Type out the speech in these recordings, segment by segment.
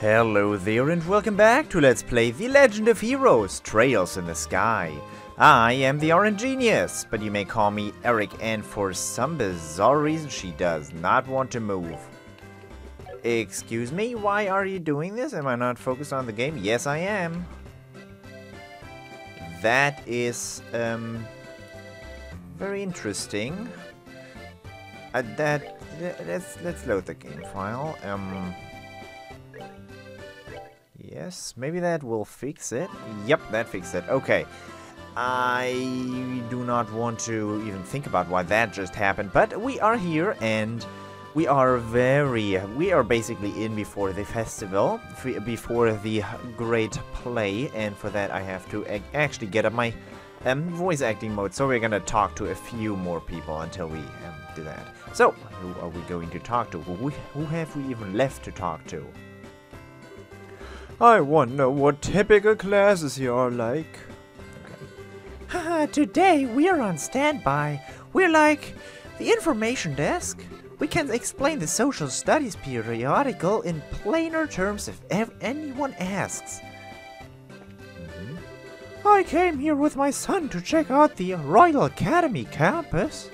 Hello there and welcome back to Let's Play The Legend of Heroes, Trails in the Sky. I am the Orange Genius, but you may call me Eric, and for some bizarre reason she does not want to move. Excuse me, why are you doing this? Am I not focused on the game? Yes, I am. That is very interesting. Let's load the game file. Yes, maybe that will fix it. Yep, that fixed it. Okay. I do not want to even think about why that just happened, but we are here and we are basically in before the festival, before the great play, and for that I have to actually get up my voice acting mode, so we're gonna talk to a few more people until we do that. So, who are we going to talk to? Who have we even left to talk to? I wonder what typical classes here are like. Okay. Haha, today we're on standby. We're like the information desk. We can explain the social studies periodical in plainer terms if anyone asks. Mm-hmm. I came here with my son to check out the Royal Academy campus.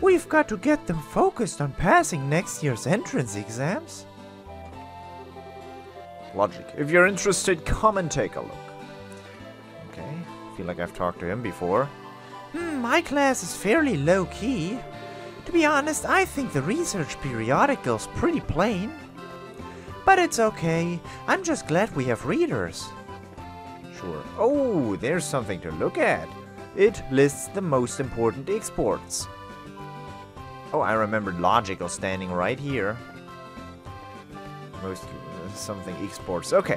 We've got to get them focused on passing next year's entrance exams. Logic. If you're interested, come and take a look. Okay, I feel like I've talked to him before. My class is fairly low-key. To be honest, I think the research periodical's pretty plain. But it's okay, I'm just glad we have readers. Sure. Oh, there's something to look at. It lists the most important exports. Oh, I remembered logical standing right here. Most something exports. Okay.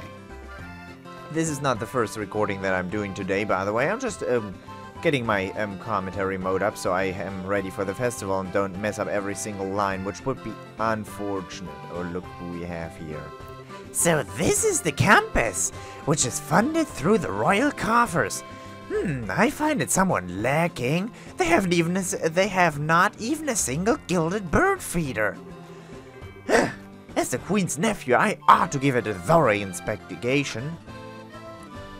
This is not the first recording that I'm doing today, by the way. I'm just getting my commentary mode up so I am ready for the festival and don't mess up every single line, which would be unfortunate. Oh, look who we have here. So this is the campus, which is funded through the royal coffers. I find it somewhat lacking. They have not even a single gilded bird feeder. As the Queen's nephew, I ought to give it a thorough investigation.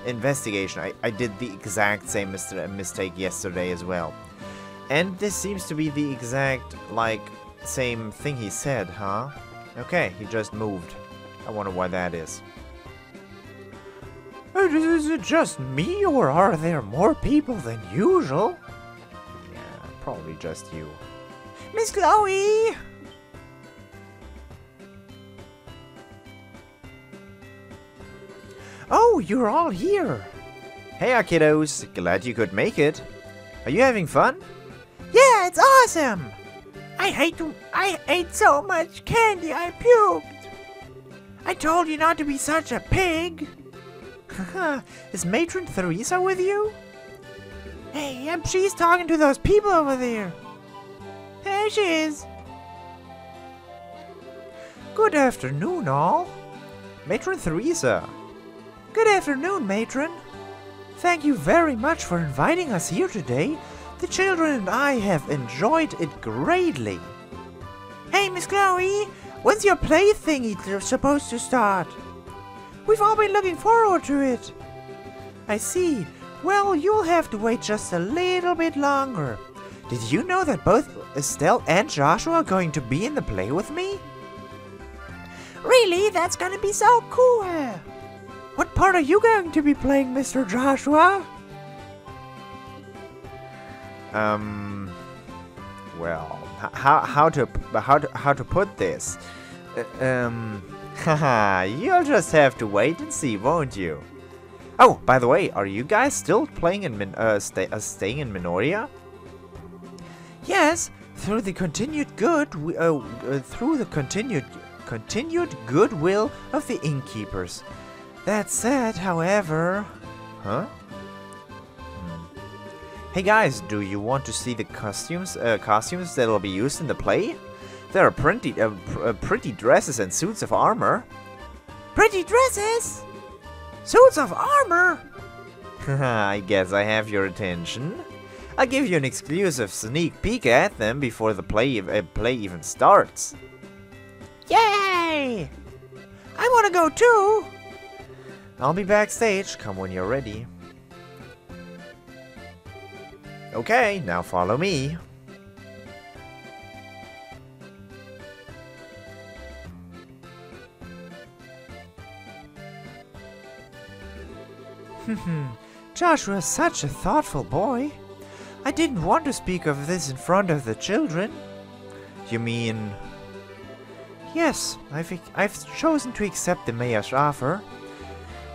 I did the exact same mistake yesterday as well. And this seems to be the exact, like, same thing he said, huh? Okay, he just moved. I wonder why that is. Is it just me, or are there more people than usual? Yeah, probably just you. Miss Chloe! Oh, you're all here! Hey, our kiddos! Glad you could make it. Are you having fun? Yeah, it's awesome! I ate so much candy, I puked! I told you not to be such a pig! Haha, is Matron Teresa with you? Hey, yep, she's talking to those people over there! There she is! Good afternoon, all! Matron Teresa! Good afternoon, Matron. Thank you very much for inviting us here today. The children and I have enjoyed it greatly. Hey, Miss Chloe, when's your play thingy supposed to start? We've all been looking forward to it. I see. Well, you'll have to wait just a little bit longer. Did you know that both Estelle and Joshua are going to be in the play with me? Really? That's gonna be so cool! What part are you going to be playing, Mr. Joshua? Well, how to put this? Haha, you'll just have to wait and see, won't you? Oh, by the way, are you guys still playing in staying in Minoria? Yes, through the continued continued goodwill of the innkeepers. That said, however... Huh? Hey guys, do you want to see the costumes that will be used in the play? There are pretty dresses and suits of armor. Pretty dresses? Suits of armor? I guess I have your attention. I'll give you an exclusive sneak peek at them before the play even starts. Yay! I want to go too! I'll be backstage, come when you're ready. Okay, now follow me. Joshua's such a thoughtful boy. I didn't want to speak of this in front of the children. You mean... Yes, I've chosen to accept the mayor's offer.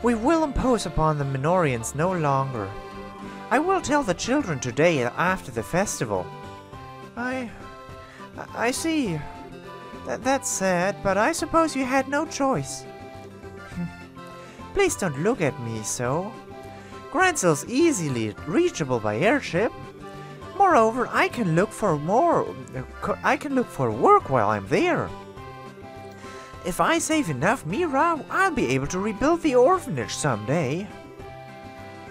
We will impose upon the Minorians no longer. I will tell the children today after the festival. I see. That's sad, but I suppose you had no choice. Please don't look at me so. Grancel's easily reachable by airship. Moreover, I can look for work while I'm there. If I save enough Mira, I'll be able to rebuild the orphanage someday.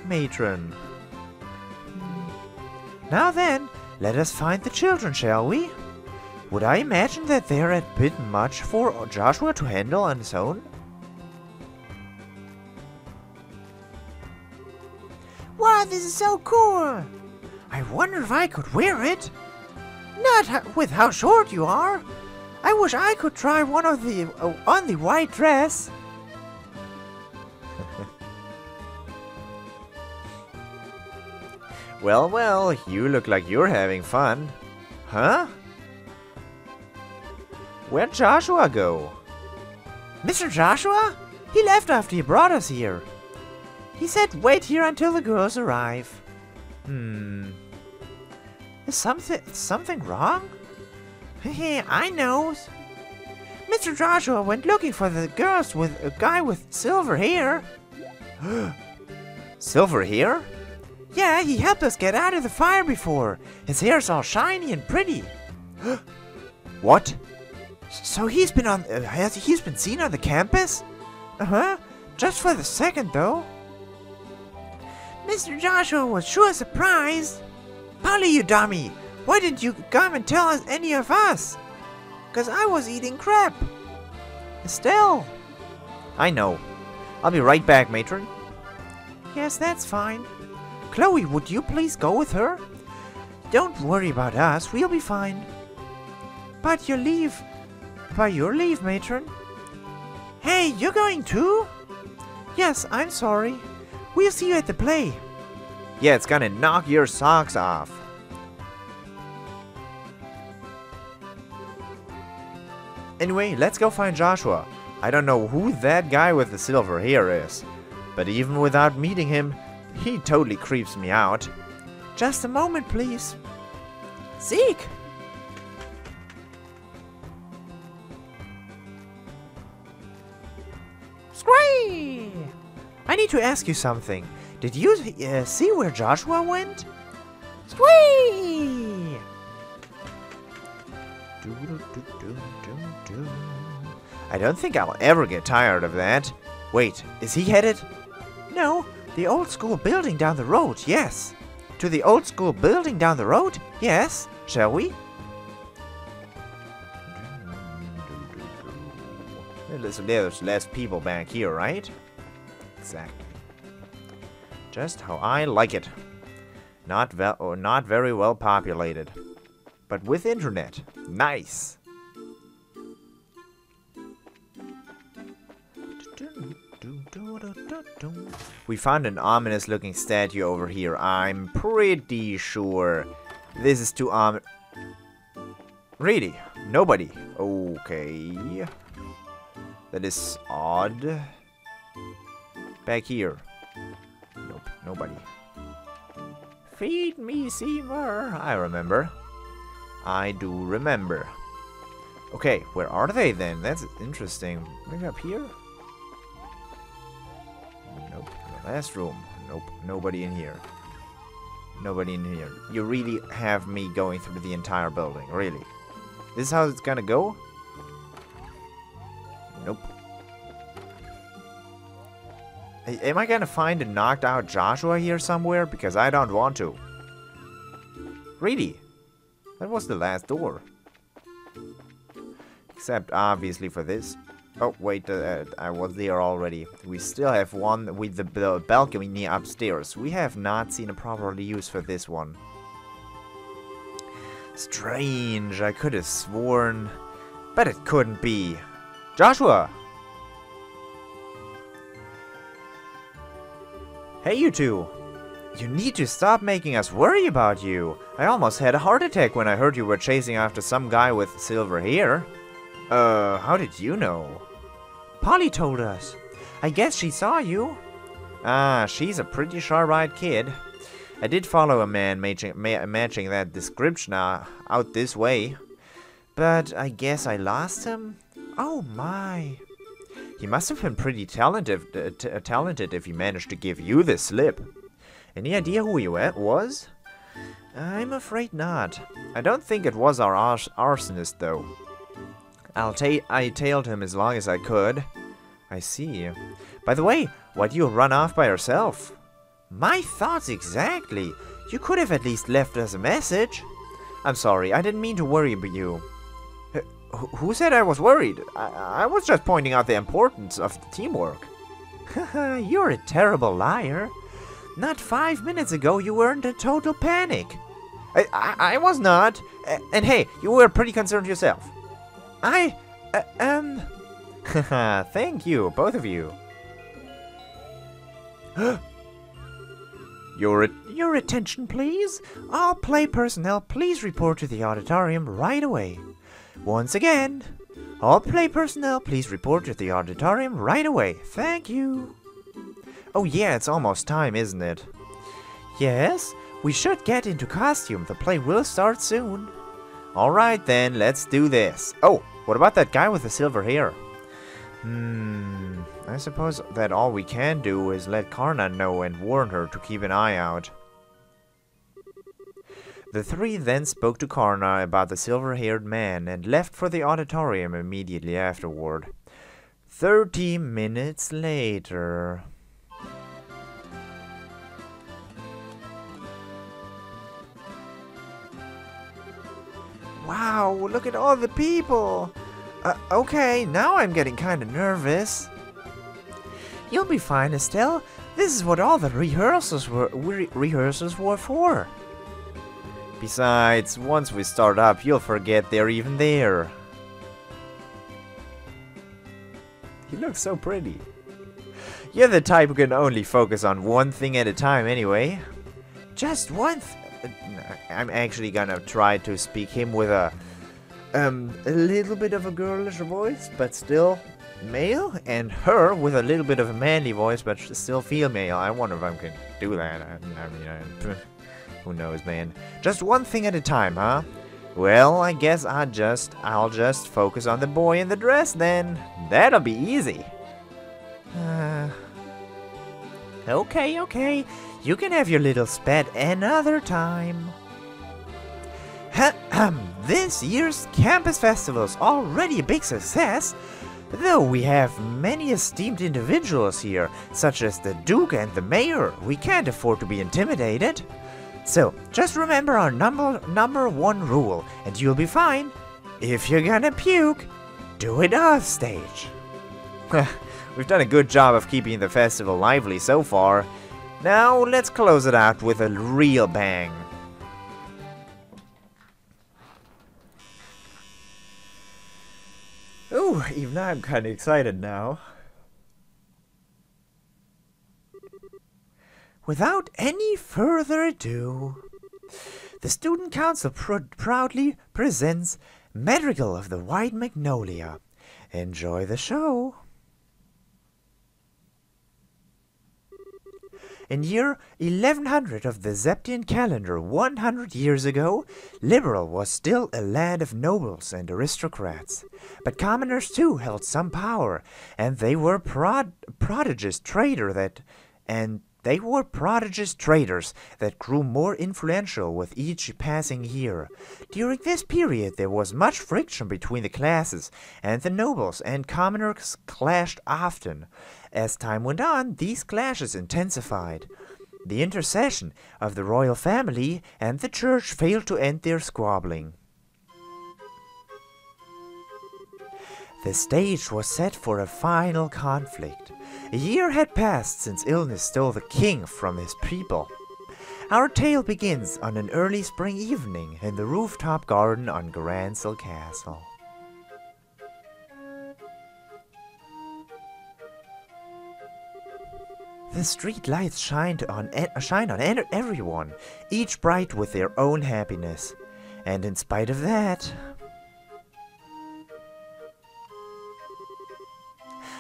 Matron. Now then, let us find the children, shall we? Would I imagine that they're a bit much for Joshua to handle on his own? Wow, this is so cool! I wonder if I could wear it? Not with how short you are! I wish I could try one of the... on the white dress! Well, well, you look like you're having fun. Huh? Where'd Joshua go? Mr. Joshua? He left after he brought us here. He said, wait here until the girls arrive. Is something wrong? Hehe, I know. Mr. Joshua went looking for the girls with a guy with silver hair. Silver hair? Yeah, he helped us get out of the fire before. His hair's all shiny and pretty. What? So he's been seen on the campus? Uh-huh. Just for the second, though. Mr. Joshua was sure surprised. Polly, you dummy! Why didn't you come and tell us any of us? 'Cause I was eating crap. Estelle! I know. I'll be right back, matron. Yes, that's fine. Chloe, would you please go with her? Don't worry about us, we'll be fine. By your leave, matron. Hey, you're going too? Yes, I'm sorry. We'll see you at the play. Yeah, it's gonna knock your socks off. Anyway, let's go find Joshua. I don't know who that guy with the silver hair is, but even without meeting him, he totally creeps me out. Just a moment, please. Sieg! Scree! I need to ask you something. Did you see where Joshua went? Squee! I don't think I'll ever get tired of that. Wait, is he headed? No, the old school building down the road, yes. To the old school building down the road, yes. Shall we? Listen, there's less people back here, right? Exactly. Just how I like it. Not very well populated. But with internet. Nice. We found an ominous looking statue over here. I'm pretty sure this is too ominous. Really? Nobody? Okay. That is odd. Back here. Nope, nobody. Feed me, Seymour! I remember. I do remember. Okay, where are they then? That's interesting. Maybe up here? Nope. The last room. Nope, nobody in here. Nobody in here. You really have me going through the entire building, really. This is how it's gonna go? Nope. Am I gonna find a knocked out Joshua here somewhere? Because I don't want to. Really? That was the last door. Except obviously for this. Oh, wait, I was there already. We still have one with the balcony upstairs. We have not seen a proper use for this one. Strange, I could have sworn. But it couldn't be. Joshua! Hey, you two! You need to stop making us worry about you. I almost had a heart attack when I heard you were chasing after some guy with silver hair. How did you know? Polly told us. I guess she saw you. Ah, she's a pretty sharp-eyed kid. I did follow a man matching that description out this way. But I guess I lost him? Oh my. He must have been pretty talented if he managed to give you the slip. Any idea who he was? I'm afraid not. I don't think it was our arsonist, though. I tailed him as long as I could. I see. By the way, why do you run off by yourself? My thoughts exactly. You could have at least left us a message. I'm sorry, I didn't mean to worry you. Who said I was worried? I was just pointing out the importance of the teamwork. Haha, you're a terrible liar. Not 5 minutes ago you were in a total panic. I was not. And hey, you were pretty concerned yourself. Haha, thank you, both of you. Your attention, please. All play personnel, please report to the auditorium right away. Once again, all play personnel, please report to the auditorium right away. Thank you. Oh yeah, it's almost time, isn't it? Yes, we should get into costume. The play will start soon. Alright then, let's do this. Oh, what about that guy with the silver hair? I suppose that all we can do is let Karna know and warn her to keep an eye out. The three then spoke to Karna about the silver-haired man and left for the auditorium immediately afterward. 30 minutes later... Wow, look at all the people! Okay, now I'm getting kinda nervous. You'll be fine, Estelle. This is what all the rehearsals were, for. Besides, once we start up, you'll forget they're even there. You look so pretty. You're the type who can only focus on one thing at a time anyway. Just one thing. I'm actually gonna try to speak him with a little bit of a girlish voice, but still male, and her with a little bit of a manly voice, but still female. I wonder if I can do that. I mean, who knows, man? Just one thing at a time, huh? Well, I guess I'll just focus on the boy in the dress then. That'll be easy. Okay, okay. You can have your little spat another time. This year's campus festival's already a big success, though we have many esteemed individuals here, such as the Duke and the Mayor. We can't afford to be intimidated. So, just remember our number one rule, and you'll be fine. If you're gonna puke, do it off stage. We've done a good job of keeping the festival lively so far. Now, let's close it out with a real bang. Ooh, even I'm kind of excited now. Without any further ado, the Student Council proudly presents Madrigal of the White Magnolia. Enjoy the show. In year 1100 of the Zeptian calendar, 100 years ago, Liberl was still a land of nobles and aristocrats. But commoners too held some power, and they were prodigious traders that grew more influential with each passing year. During this period there was much friction between the classes, and the nobles and commoners clashed often. As time went on, these clashes intensified. The intercession of the royal family and the church failed to end their squabbling. The stage was set for a final conflict. A year had passed since illness stole the king from his people. Our tale begins on an early spring evening in the rooftop garden on Grancel Castle. The street lights shine on everyone, each bright with their own happiness. And in spite of that...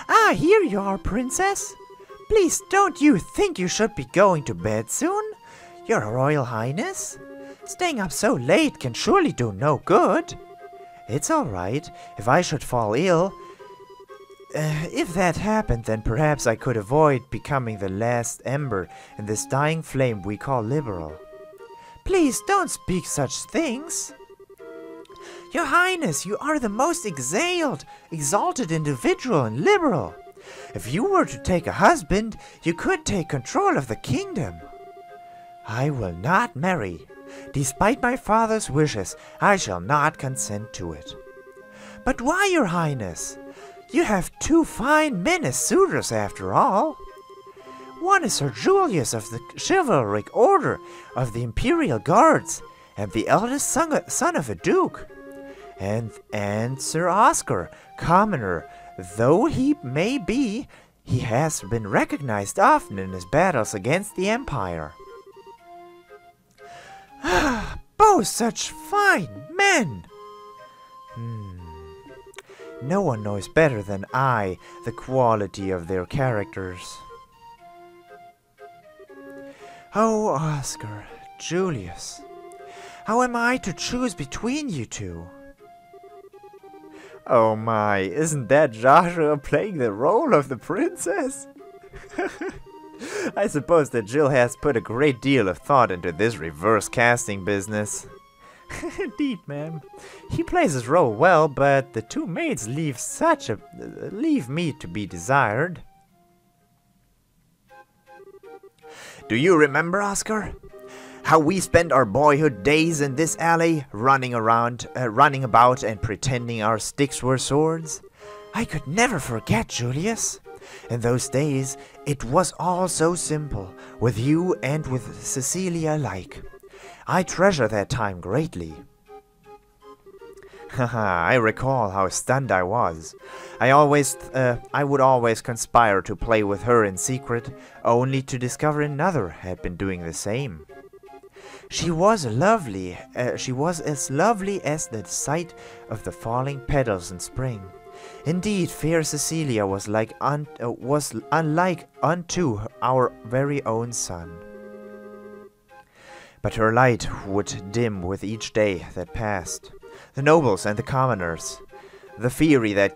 Ah, here you are, princess! Please, don't you think you should be going to bed soon? Your Royal Highness? Staying up so late can surely do no good. It's alright, if I should fall ill. If that happened, then perhaps I could avoid becoming the last ember in this dying flame we call Liberl. Please don't speak such things! Your Highness, you are the most exalted individual in Liberl. If you were to take a husband, you could take control of the kingdom. I will not marry. Despite my father's wishes, I shall not consent to it. But why, Your Highness? You have two fine men as suitors after all. One is Sir Julius of the chivalric order of the Imperial Guards, and the eldest son of a duke. And Sir Oscar, commoner, though he may be, he has been recognized often in his battles against the Empire. Both such fine men! No one knows better than I the quality of their characters. Oh, Oscar, Julius, how am I to choose between you two? Oh my, isn't that Joshua playing the role of the princess? I suppose that Jill has put a great deal of thought into this reverse casting business. Indeed, ma'am. He plays his role well, but the two maids leave me to be desired. Do you remember, Oscar? How we spent our boyhood days in this alley, running about and pretending our sticks were swords? I could never forget, Julius. In those days, it was all so simple, with you and with Cecilia alike. I treasure that time greatly. Haha, I recall how stunned I was. I would always conspire to play with her in secret, only to discover another had been doing the same. She was as lovely as the sight of the falling petals in spring. Indeed, fair Cecilia was unlike unto our very own sun. But her light would dim with each day that passed. The nobles and the commoners. The fury that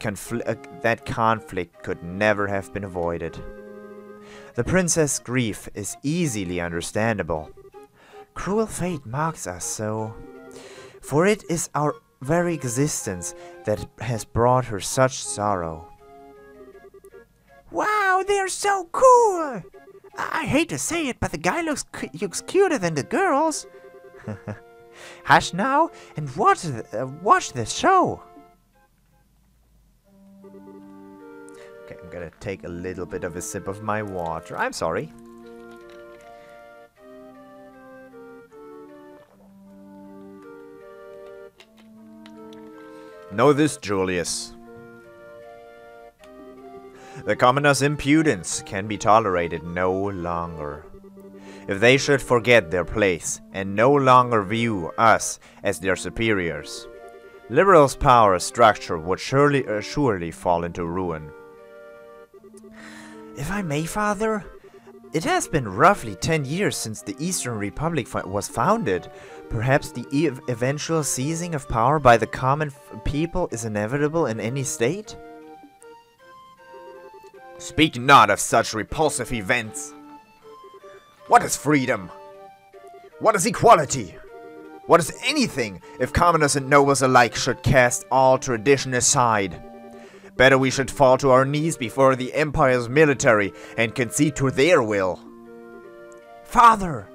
conflict could never have been avoided. The princess' grief is easily understandable. Cruel fate mocks us so, for it is our very existence that has brought her such sorrow. Wow, they're so cool! I hate to say it, but the guy looks cuter than the girls. Hush now and watch the show. Okay, I'm gonna take a little bit of a sip of my water. I'm sorry. Know this, Julius. The commoner's impudence can be tolerated no longer. If they should forget their place and no longer view us as their superiors, Liberl's power structure would surely fall into ruin. If I may, Father, it has been roughly 10 years since the Eastern Republic was founded. Perhaps the eventual seizing of power by the common people is inevitable in any state? Speak not of such repulsive events! What is freedom? What is equality? What is anything if commoners and nobles alike should cast all tradition aside? Better we should fall to our knees before the Empire's military and concede to their will. Father!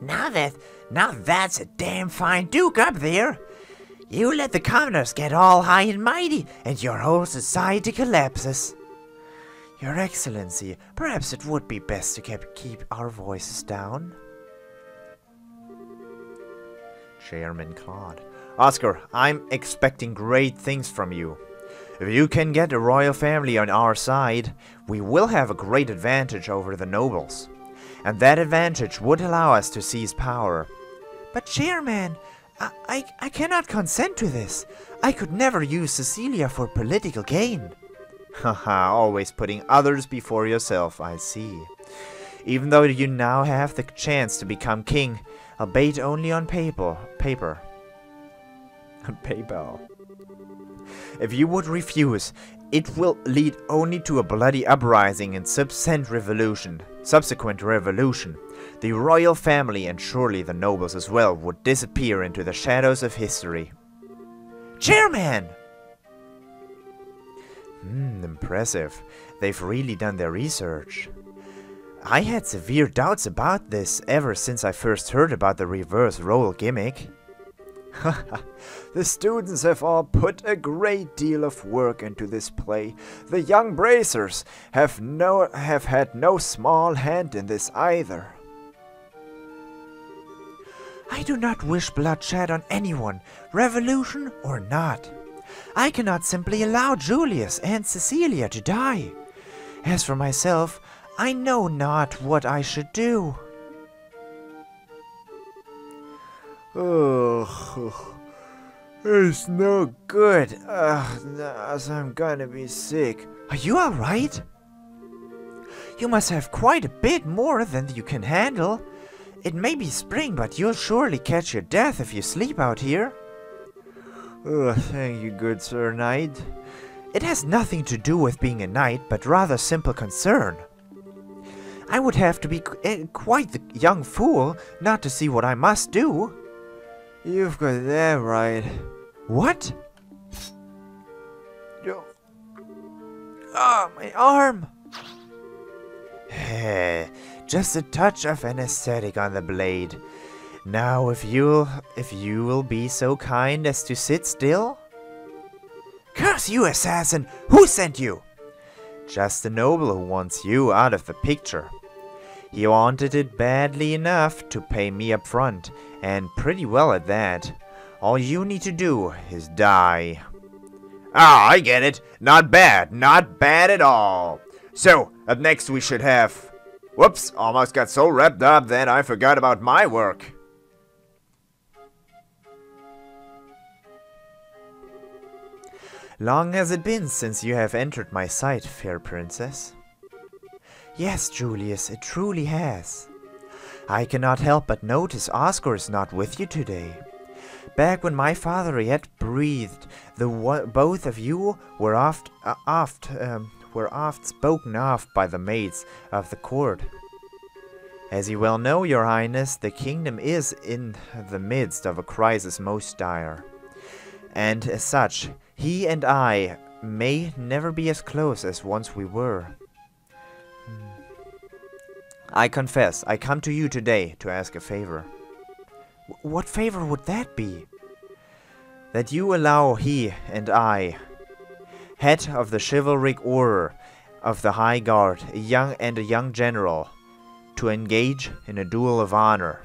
Now that's a damn fine duke up there. You let the commoners get all high and mighty, and your whole society collapses. Your Excellency, perhaps it would be best to keep our voices down. Chairman Claude. Oscar, I'm expecting great things from you. If you can get the royal family on our side, we will have a great advantage over the nobles. And that advantage would allow us to seize power. But Chairman, I cannot consent to this. I could never use Cecilia for political gain. Haha, always putting others before yourself, I see. Even though you now have the chance to become king, albeit only on paper. PayPal. If you would refuse, it will lead only to a bloody uprising and subsequent revolution. The royal family, and surely the nobles as well, would disappear into the shadows of history. Chairman! Impressive. They've really done their research. I had severe doubts about this ever since I first heard about the reverse role gimmick. The students have all put a great deal of work into this play. The young bracers have had no small hand in this either. I do not wish bloodshed on anyone, revolution or not. I cannot simply allow Julius and Cecilia to die. As for myself, I know not what I should do. Oh, it's no good. I'm gonna be sick. Are you alright? You must have quite a bit more than you can handle. It may be spring, but you'll surely catch your death if you sleep out here. Oh, thank you, good sir knight. It has nothing to do with being a knight, but rather simple concern. I would have to be quite the young fool not to see what I must do. You've got that right. What? Ah, my arm! Just a touch of anesthetic on the blade. Now, if you will be so kind as to sit still. Curse you, assassin! Who sent you? Just the noble who wants you out of the picture. He wanted it badly enough to pay me up front, and pretty well at that. All you need to do is die. Ah, I get it. Not bad. Not bad at all. So, up next we should have... Whoops, almost got so wrapped up that I forgot about my work. Long has it been since you have entered my sight, fair princess. Yes, Julius, it truly has. I cannot help but notice Oscar is not with you today. Back when my father yet breathed, both of you were oft spoken of by the maids of the court. As you well know, your highness, the kingdom is in the midst of a crisis most dire. And as such, he and I may never be as close as once we were. I confess, I come to you today to ask a favor. What favor would that be? That you allow he and I, head of the chivalric order of the High Guard, a young general, to engage in a duel of honor.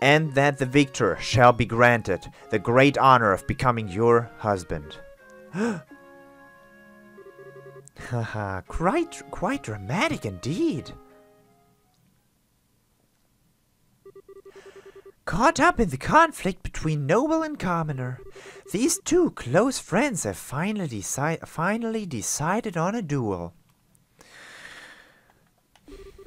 And that the victor shall be granted the great honor of becoming your husband. Haha, quite dramatic indeed. Caught up in the conflict between noble and commoner, these two close friends have finally decided on a duel.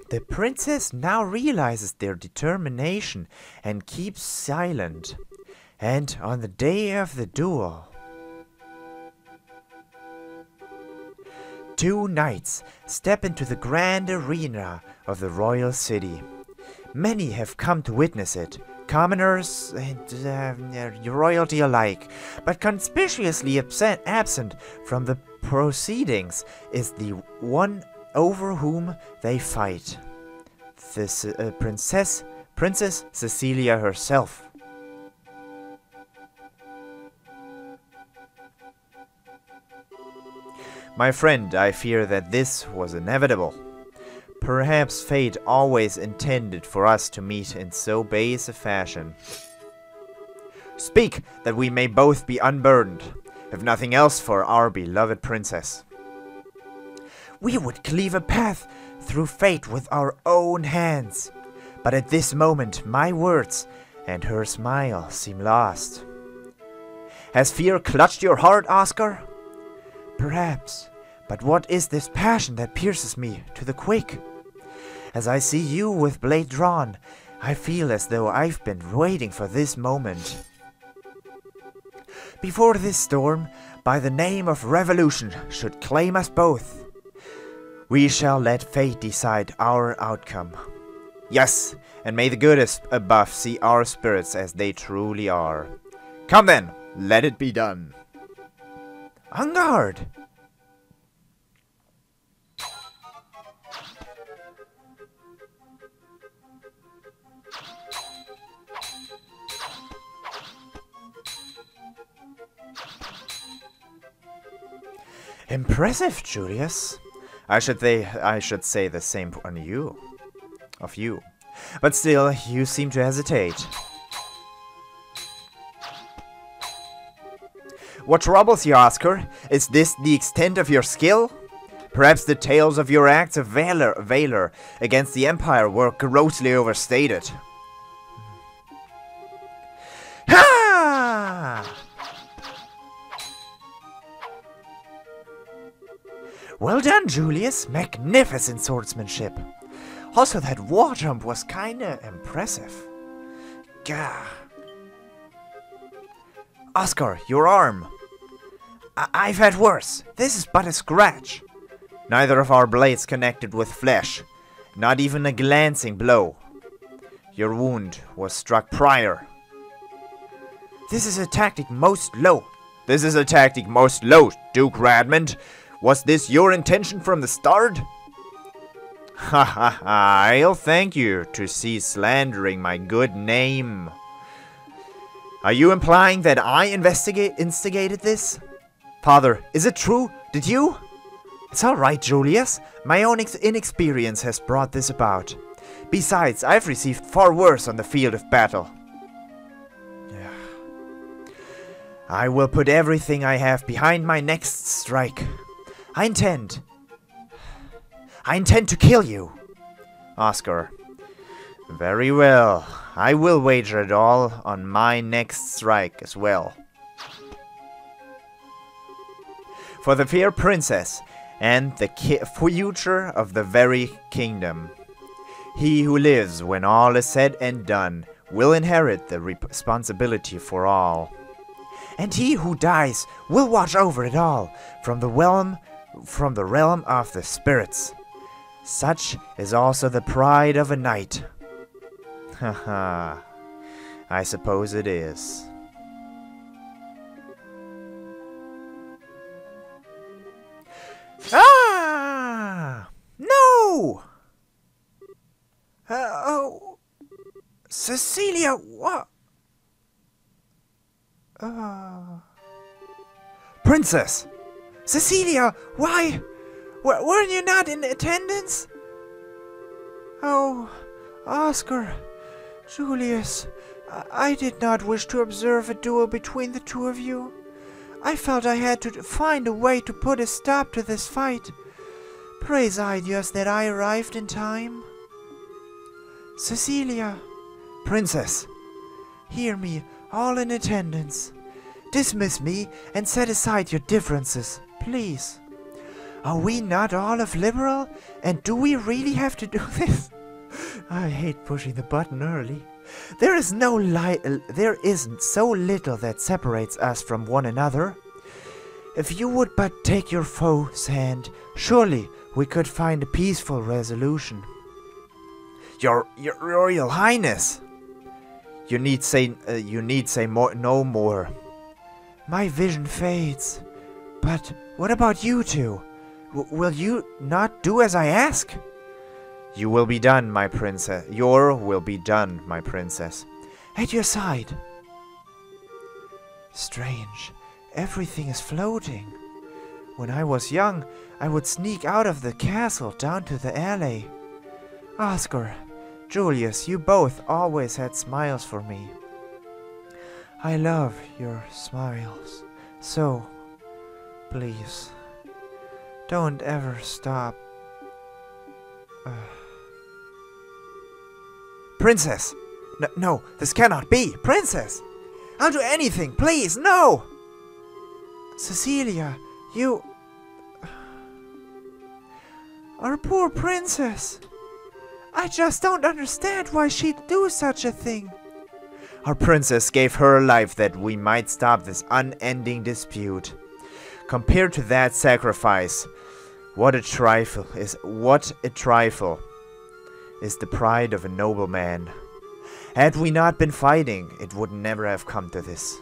The princess now realizes their determination and keeps silent. And on the day of the duel, two knights step into the grand arena of the royal city. Many have come to witness it, commoners and royalty alike, but conspicuously absent from the proceedings is the one over whom they fight. This Princess Cecilia herself. My friend, I fear that this was inevitable. Perhaps fate always intended for us to meet in so base a fashion. Speak, that we may both be unburdened, if nothing else for our beloved princess. We would cleave a path through fate with our own hands, but at this moment my words and her smile seem lost. Has fear clutched your heart, Oscar? Perhaps, but what is this passion that pierces me to the quick? As I see you with blade drawn, I feel as though I've been waiting for this moment. Before this storm, by the name of revolution, should claim us both. We shall let fate decide our outcome. Yes, and may the goodest above see our spirits as they truly are. Come then, let it be done. En garde! Impressive, Julius. I should say the same on you. Of you. But still, you seem to hesitate. What troubles you, Oscar? Is this the extent of your skill? Perhaps the tales of your acts of valor against the Empire were grossly overstated. Ha! Well done, Julius. Magnificent swordsmanship. Also, that war jump was kinda impressive. Gah. Oscar, your arm. I've had worse. This is but a scratch. Neither of our blades connected with flesh. Not even a glancing blow. Your wound was struck prior. This is a tactic most low. This is a tactic most low, Duke Radmond. Was this your intention from the start? Ha ha ha, I'll thank you to cease slandering my good name. Are you implying that I instigated this? Father, is it true? Did you? It's alright, Julius. My own inexperience has brought this about. Besides, I've received far worse on the field of battle. I will put everything I have behind my next strike. I intend to kill you. Oscar. Very well. I will wager it all on my next strike as well. For the fair princess and the future of the very kingdom. He who lives when all is said and done will inherit the responsibility for all. And he who dies will watch over it all from the realm of the spirits. Such is also the pride of a knight. Haha, I suppose it is. Ah! No! Oh, Cecilia, what? Princess! Cecilia, why? Weren't you not in attendance? Oh, Oscar, Julius, I did not wish to observe a duel between the two of you. I felt I had to find a way to put a stop to this fight. Praise Aidios that I arrived in time. Cecilia, Princess, hear me, all in attendance. Dismiss me and set aside your differences, please. Are we not all of Liberl? And do we really have to do this? I hate pushing the button early. There isn't so little that separates us from one another. If you would but take your foe's hand, surely we could find a peaceful resolution. Your Royal Highness! You need say no more. My vision fades. But what about you two? Will you not do as I ask? You will be done, my princess. Your will be done, my princess. At your side. Strange. Everything is floating. When I was young, I would sneak out of the castle down to the alley. Oscar, Julius, you both always had smiles for me. I love your smiles. So, please, don't ever stop. Princess! No, this cannot be! Princess! I'll do anything, please, no! Cecilia, you... Our poor princess! I just don't understand why she'd do such a thing. Our princess gave her life that we might stop this unending dispute. Compared to that sacrifice, what a trifle is the pride of a nobleman. Had we not been fighting, it would never have come to this.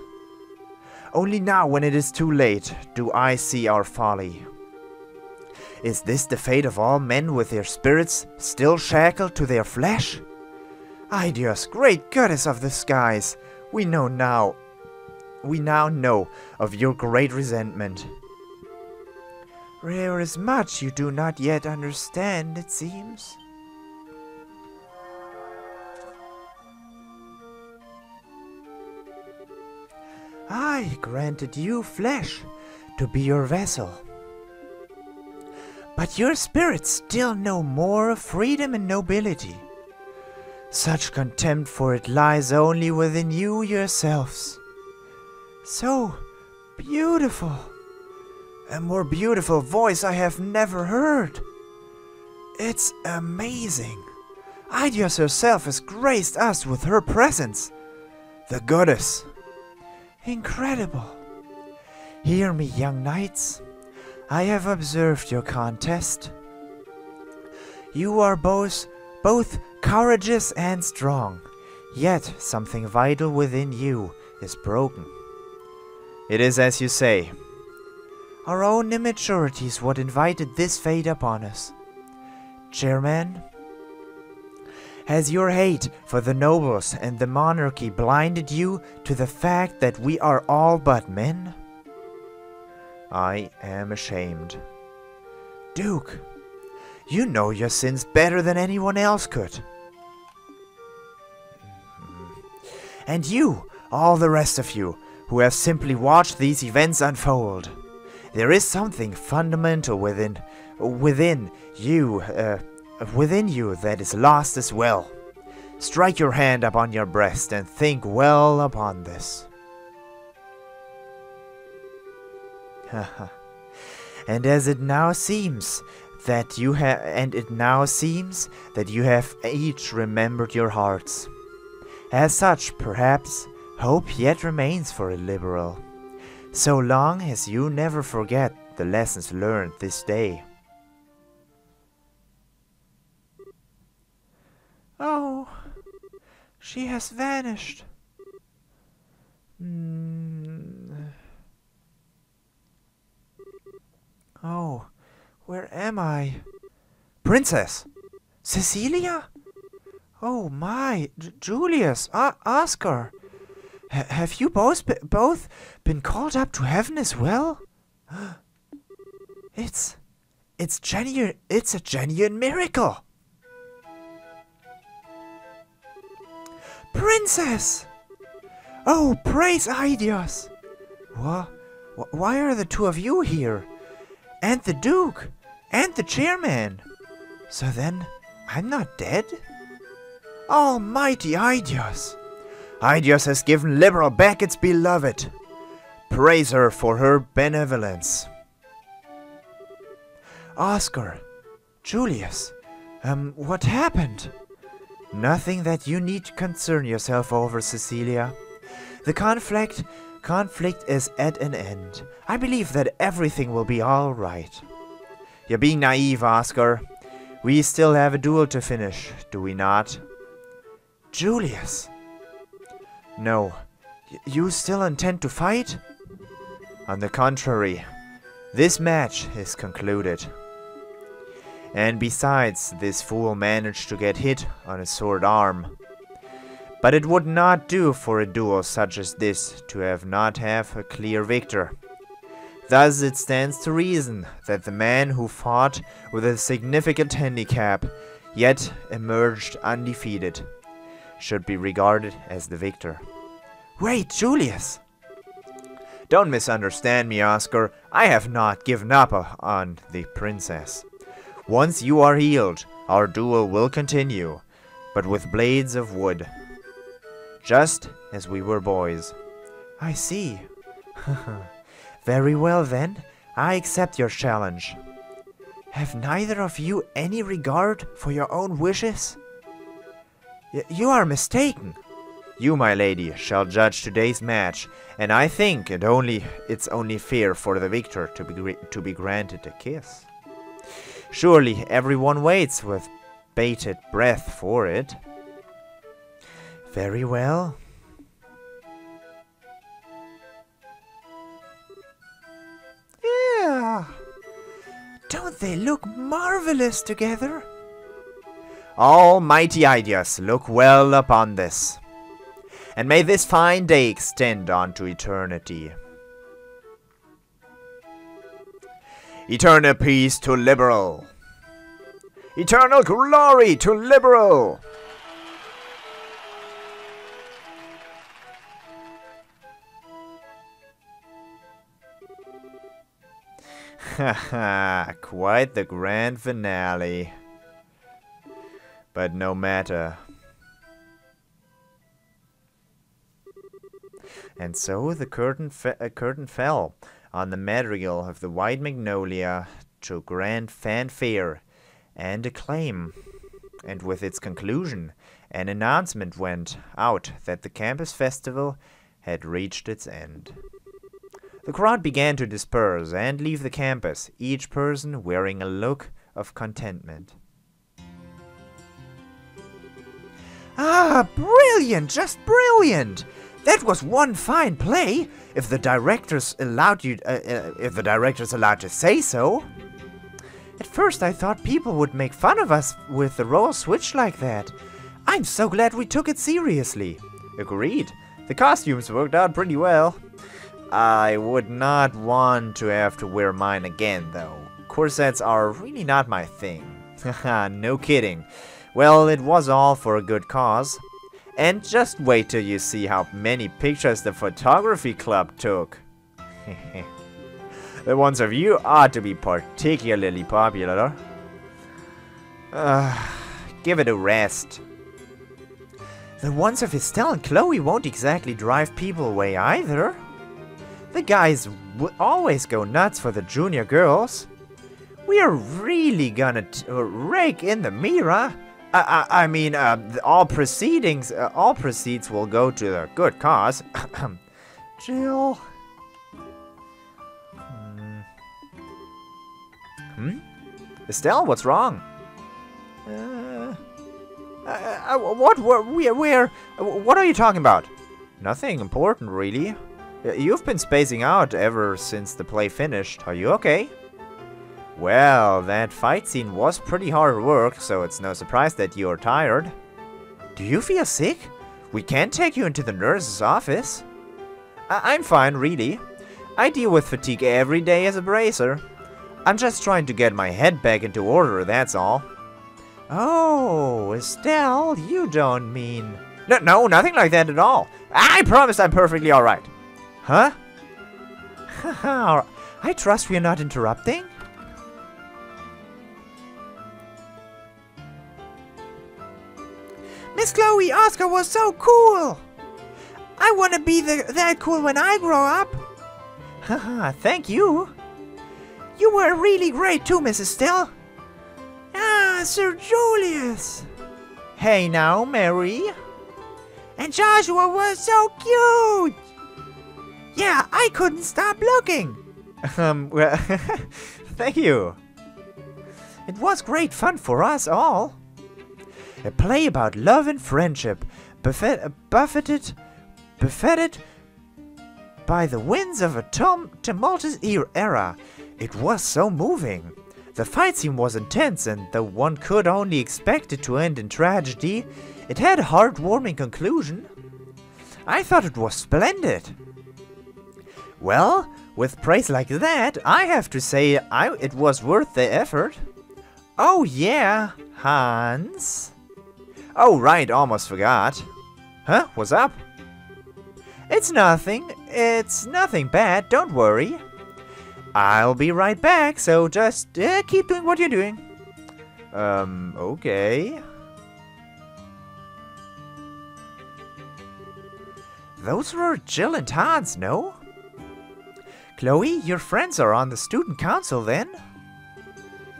Only now, when it is too late, do I see our folly. Is this the fate of all men with their spirits still shackled to their flesh? Aidios, great goddess of the skies, we now know of your great resentment. There is much you do not yet understand, it seems. I granted you flesh to be your vessel. But your spirits still know more of freedom and nobility. Such contempt for it lies only within you yourselves. So beautiful. A more beautiful voice I have never heard. It's amazing. Aidios herself has graced us with her presence. The goddess. Incredible. Hear me, young knights. I have observed your contest. You are both courageous and strong, yet something vital within you is broken. It is as you say. Our own immaturity is what invited this fate upon us. Chairman, has your hate for the nobles and the monarchy blinded you to the fact that we are all but men? I am ashamed. Duke, you know your sins better than anyone else could. And you, all the rest of you, who have simply watched these events unfold. There is something fundamental within you that is lost as well. Strike your hand upon your breast and think well upon this. And as it now seems that you have, each remembered your hearts. As such, perhaps, hope yet remains for a liberal, so long as you never forget the lessons learned this day. Oh, she has vanished. Oh, where am I? Princess! Cecilia? Oh my, Julius, Oscar! Have you both been called up to heaven as well? It's a genuine miracle! Princess! Oh, praise Aidios! Why are the two of you here? And the Duke! And the Chairman! So then, I'm not dead? Almighty Aidios! Aidios has given Liberl back its beloved! Praise her for her benevolence! Oscar, Julius, what happened? Nothing that you need to concern yourself over, Cecilia. The conflict is at an end. I believe that everything will be all right. You're being naive, Oscar. We still have a duel to finish, do we not? Julius! No. You still intend to fight? On the contrary, this match is concluded. And besides, this fool managed to get hit on his sword arm. But it would not do for a duel such as this to not have a clear victor. Thus it stands to reason that the man who fought with a significant handicap, yet emerged undefeated, should be regarded as the victor. Wait, Julius! Don't misunderstand me, Oscar. I have not given up on the princess. Once you are healed, our duel will continue, but with blades of wood. Just as we were boys. I see. Very well then, I accept your challenge. Have neither of you any regard for your own wishes? You are mistaken. You, my lady, shall judge today's match, and I think it's only fair for the victor to be granted a kiss. Surely everyone waits with bated breath for it. Very well. Yeah. Don't they look marvelous together? Almighty Aidios, look well upon this. And may this fine day extend on to eternity. Eternal peace to Liberl. Eternal glory to Liberl. Haha, quite the grand finale. But no matter. And so the curtain fell on the Madrigal of the White Magnolia to grand fanfare and acclaim. And with its conclusion, an announcement went out that the campus festival had reached its end. The crowd began to disperse and leave the campus, each person wearing a look of contentment. Ah, brilliant! Just brilliant! That was one fine play, if the directors allowed to say so. At first I thought people would make fun of us with the role switch like that. I'm so glad we took it seriously. Agreed. The costumes worked out pretty well. I would not want to have to wear mine again, though. Corsets are really not my thing. Haha, no kidding. Well, it was all for a good cause. And just wait till you see how many pictures the photography club took. The ones of you ought to be particularly popular. Give it a rest. The ones of Estelle and Chloe won't exactly drive people away either. The guys always go nuts for the junior girls. We are really gonna rake in the mirror. All proceeds will go to the good cause. Jill. Estelle, what's wrong? What are you talking about? Nothing important, really. You've been spacing out ever since the play finished. Are you okay? Well, that fight scene was pretty hard work, so it's no surprise that you're tired. Do you feel sick? We can't take you into the nurse's office. I'm fine, really. I deal with fatigue every day as a bracer. I'm just trying to get my head back into order, that's all. Oh, Estelle, you don't mean... No, nothing like that at all. I promise I'm perfectly alright. Huh? Haha, I trust we're not interrupting? Miss Chloe, Oscar was so cool! I want to be that cool when I grow up! Haha, thank you! You were really great too, Miss Estelle! Ah, Sir Julius! Hey now, Mary! And Joshua was so cute! Yeah, I couldn't stop looking! Well, thank you! It was great fun for us all! A play about love and friendship, buffeted by the winds of a tumultuous era. It was so moving. The fight scene was intense, and though one could only expect it to end in tragedy, it had a heartwarming conclusion. I thought it was splendid. Well, With praise like that, I have to say it was worth the effort. Oh yeah, Hans. Oh right, almost forgot. Huh, what's up? It's nothing bad, don't worry. I'll be right back, so just keep doing what you're doing. Okay. Those were Jill and Hans, no? Chloe, your friends are on the student council then?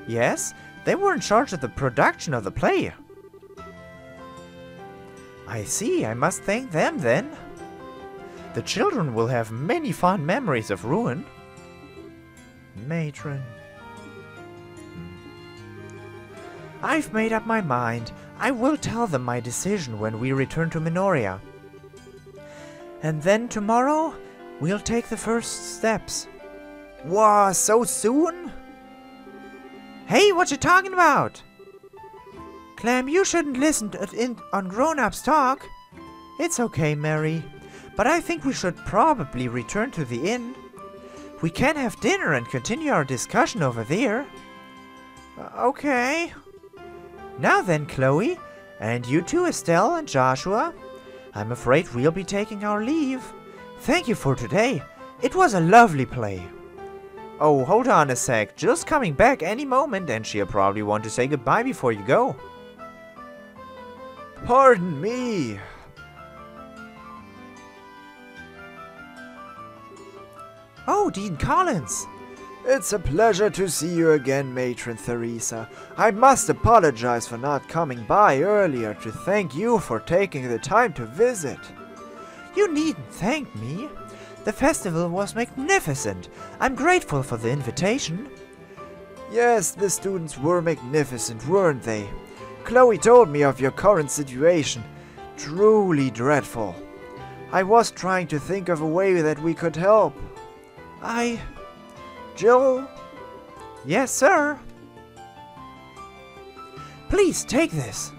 Yes, they were in charge of the production of the play. I see, I must thank them then. The children will have many fond memories of Ruin. Matron. I've made up my mind. I will tell them my decision when we return to Minoria. And then tomorrow, we'll take the first steps. Whoa, so soon? Hey, what you talking about? Clem, you shouldn't listen on grown-ups talk. It's okay, Mary. But I think we should probably return to the inn. We can have dinner and continue our discussion over there. Okay. Now then, Chloe, and you too, Estelle and Joshua. I'm afraid we'll be taking our leave. Thank you for today. It was a lovely play. Oh, hold on a sec. Jill's coming back any moment and she'll probably want to say goodbye before you go. Pardon me. Oh, Dean Collins! It's a pleasure to see you again, Matron Theresa. I must apologize for not coming by earlier to thank you for taking the time to visit. You needn't thank me. The festival was magnificent. I'm grateful for the invitation. Yes, the students were magnificent, weren't they? Chloe told me of your current situation. Truly dreadful. I was trying to think of a way that we could help. Jill? Yes, sir? Please, take this.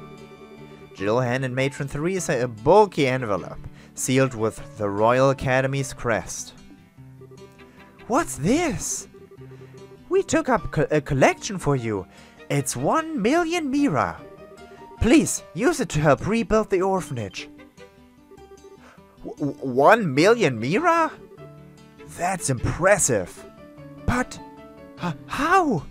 Jill handed Matron Theresa a bulky envelope, sealed with the Royal Academy's crest. What's this? We took up a collection for you. It's 1,000,000 Mira. Please, use it to help rebuild the orphanage. 1,000,000 Mira? That's impressive. But how?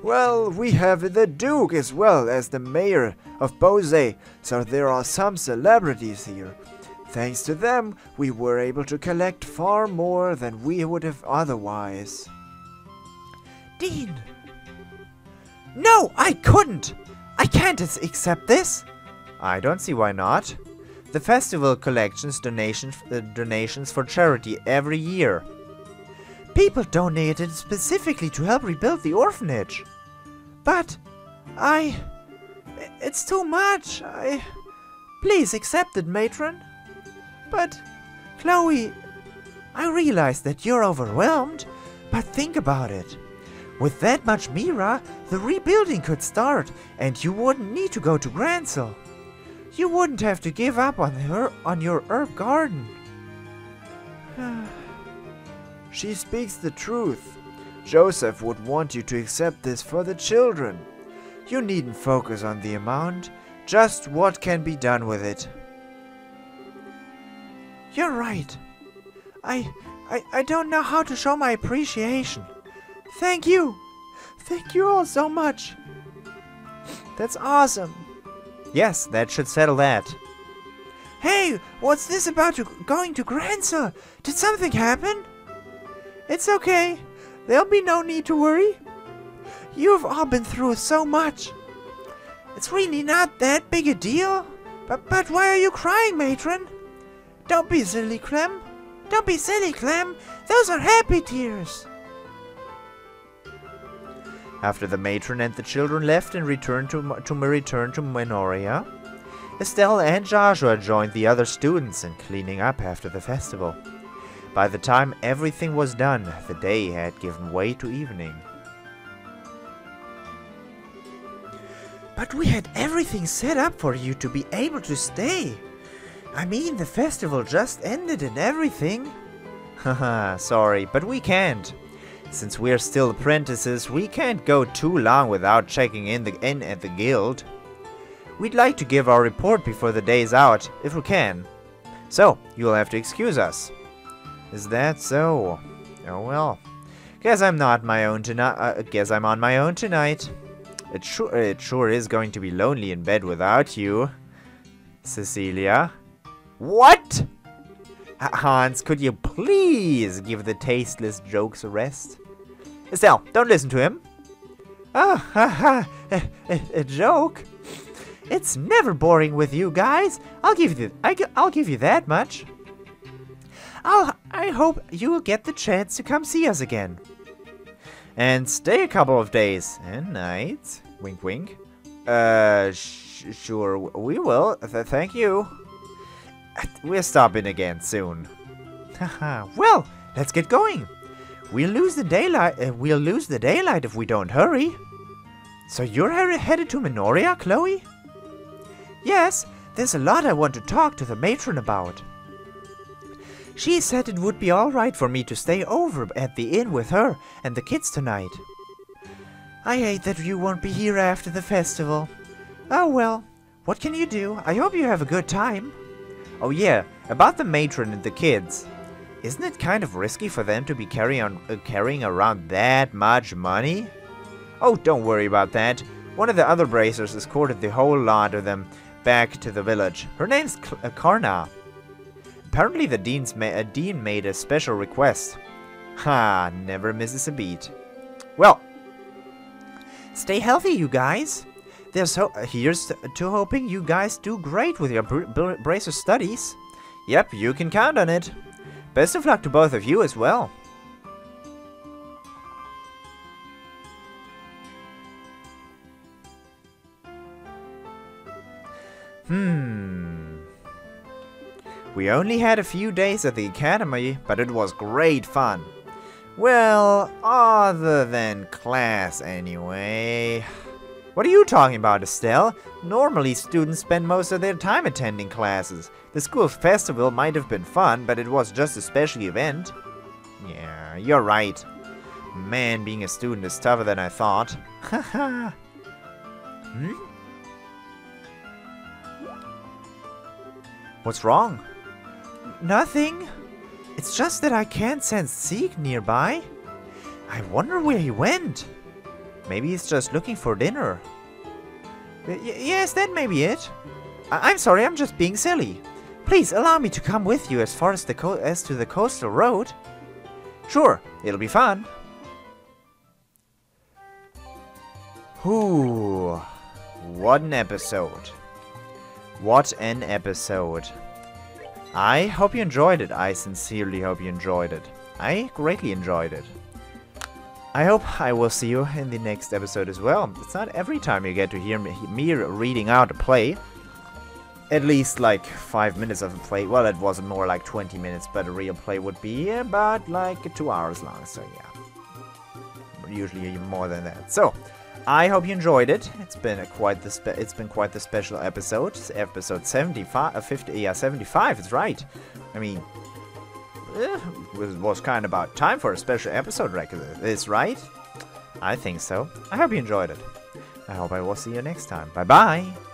Well, we have the Duke as well as the mayor of Beausay, so there are some celebrities here. Thanks to them, we were able to collect far more than we would have otherwise. Dean! No, I couldn't! I can't accept this! I don't see why not. The festival collections donations for charity every year. People donated specifically to help rebuild the orphanage. But it's too much. Please accept it, Matron. But Chloe, I realize that you're overwhelmed, but think about it. With that much Mira, the rebuilding could start and you wouldn't need to go to Grancel. You wouldn't have to give up on your herb garden. She speaks the truth. Joseph would want you to accept this for the children. You needn't focus on the amount, just what can be done with it. You're right. I don't know how to show my appreciation. Thank you. Thank you all so much. That's awesome. Yes, that should settle that. Hey, what's this about going to Grancel? Did something happen? It's okay. There'll be no need to worry. You've all been through so much. It's really not that big a deal. But why are you crying, Matron? Don't be silly, Clem. Don't be silly, Clem. Those are happy tears. After the matron and the children left and returned to Minoria, Estelle and Joshua joined the other students in cleaning up after the festival. By the time everything was done, the day had given way to evening. But we had everything set up for you to be able to stay. I mean, the festival just ended and everything. Haha, sorry, but we can't. Since we're still apprentices, we can't go too long without checking in at the guild. We'd like to give our report before the day's out, if we can. So, you'll have to excuse us. Is that so? Oh well. Guess I'm on my own tonight. It sure is going to be lonely in bed without you, Cecilia. What? Hans, could you please give the tasteless jokes a rest? Estelle, don't listen to him. Ah, ha ha, a joke. It's never boring with you guys. I'll give you that much. I hope you'll get the chance to come see us again. And stay a couple of days and nights. Wink, wink. Sure, we will. Thank you. We're stopping again soon. Haha. Well, let's get going. We'll lose the daylight if we don't hurry. So you're headed to Minoria, Chloe? Yes. There's a lot I want to talk to the matron about. She said it would be alright for me to stay over at the inn with her and the kids tonight. I hate that you won't be here after the festival. Oh well, what can you do? I hope you have a good time. Oh yeah, about the matron and the kids. Isn't it kind of risky for them to be carrying around that much money? Oh, don't worry about that. One of the other bracers escorted the whole lot of them back to the village. Her name's Karna. Apparently the dean made a special request. Ha, never misses a beat. Well, stay healthy, you guys. Here's to hoping you guys do great with your bracer studies. Yep, you can count on it. Best of luck to both of you as well. We only had a few days at the academy, but it was great fun. Well, other than class anyway. What are you talking about, Estelle? Normally students spend most of their time attending classes. The school festival might have been fun, but it was just a special event. Yeah, you're right. Man, being a student is tougher than I thought. Haha. What's wrong? Nothing. It's just that I can't sense Sieg nearby. I wonder where he went. Maybe he's just looking for dinner. Yes, that may be it. I'm sorry, I'm just being silly. Please allow me to come with you as far as to the coastal road. Sure, it'll be fun. Ooh, what an episode. What an episode. I hope you enjoyed it. I sincerely hope you enjoyed it. I greatly enjoyed it. I hope I will see you in the next episode as well. It's not every time you get to hear me reading out a play. At least like 5 minutes of a play. Well, it was more like 20 minutes, but a real play would be about like 2 hours long. So yeah, usually more than that. So I hope you enjoyed it. It's been quite the special episode. It's episode 75. It's right. I mean, it was kind of about time for a special episode, right? I think so. I hope you enjoyed it. I hope I will see you next time. Bye-bye!